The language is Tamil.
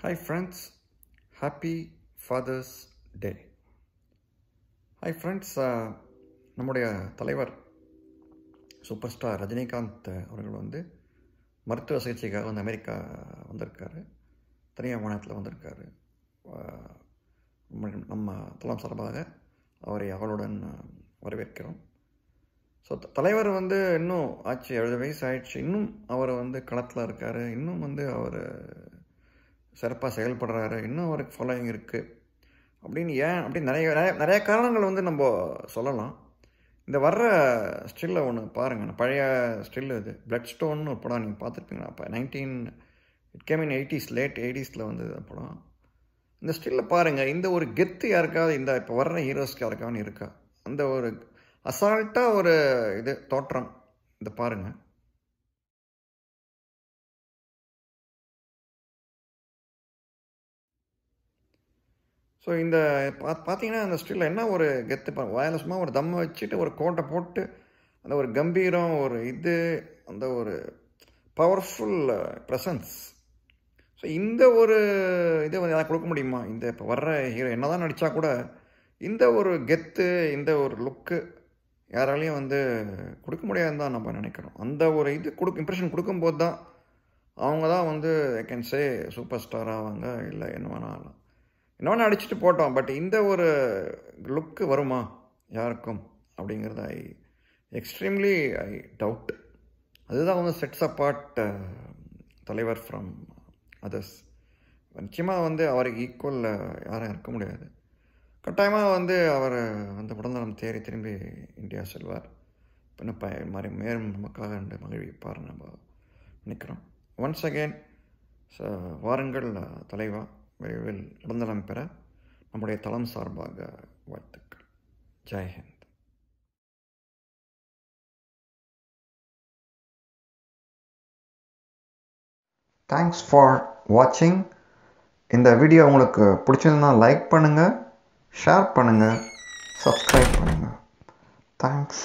Hi friends, happy Father's Day. Hi friends, Namudia Talivar Superstar Rajinikanth Orlande, Martha Sichiga on America undercarre, Tania Monatla undercarre, Talam Sarabada, our Holodan Varvekro. So Talivar on the no Achi or the wayside, Shinum, our on the Kalatlar carre, Inum on the our. சிறப்பா செயல்படுறாரு இன்னும் ஒரு ஃபாலோயிங் இருக்கு அப்படினு ஏன் அப்படி நிறைய காரணங்கள் வந்து நம்ம சொல்லலாம் இந்த வர்ற ஸ்டில்ல ஒன்னு பாருங்க பழைய ஸ்டில் இது Bloodstone னு ஒரு படம் நீங்க பாத்திருப்பீங்க அப்ப 19 it came in 80s late 80s ல வந்தது அந்த படம் இந்த ஸ்டில்ல பாருங்க இந்த ஒரு கெத்து யாருக்காவது இந்த இப்ப வர்ற ஹீரோஸ் யாருக்காவது இருக்கா அந்த ஒரு அசால்ட்டா ஒரு இது தோற்றம் இந்த பாருங்க So, in the Pathina and the still enna or get the wireless mouth or damachit or coat of pot and our Gambira or Ide and our powerful presence. So, in the word Idemodima in the Pavara here another Chakuda in the word get in the word look Yarali on the Kurukumudi and the Nabanakano. And the word Kuruk impression Kurukum Bodha Angada on the I can say superstar Avanga Illa and Manala. இன்னொன்னு அடிச்சிட்டு போட்டோம் பட் இந்த ஒரு லுக் வருமா யாருக்கும் அப்படிங்கறது ஐ எக்ஸ்ட்ரீம்லி ஐ டவுட் அதுதான் வந்து செட்ஸ் அபார்ட் தலைவர் from others நிச்சயமா வந்து அவருக்கு ஈக்குவல் யாரும் இருக்க முடியாது கட்டாயமா வந்து அவர் அந்த உடல்நலம் தேறி திரும்பி இந்தியா செல்வார் பின்ன மாதிரி மேலும் நமக்காக ரெண்டு மகிழ்விப்பார் நம்ம நினைக்கிறோம் once again வாருங்கள் தலைவா Very well. Udandalam pera, nammude thalam saarbaga vaarthukal. Jai Hind. Thanks for watching. இந்த வீடியோ உங்களுக்கு பிடிச்சிருந்தா லைக் பண்ணுங்க, ஷேர் பண்ணுங்க, சப்ஸ்கிரைப் பண்ணுங்க. Thanks.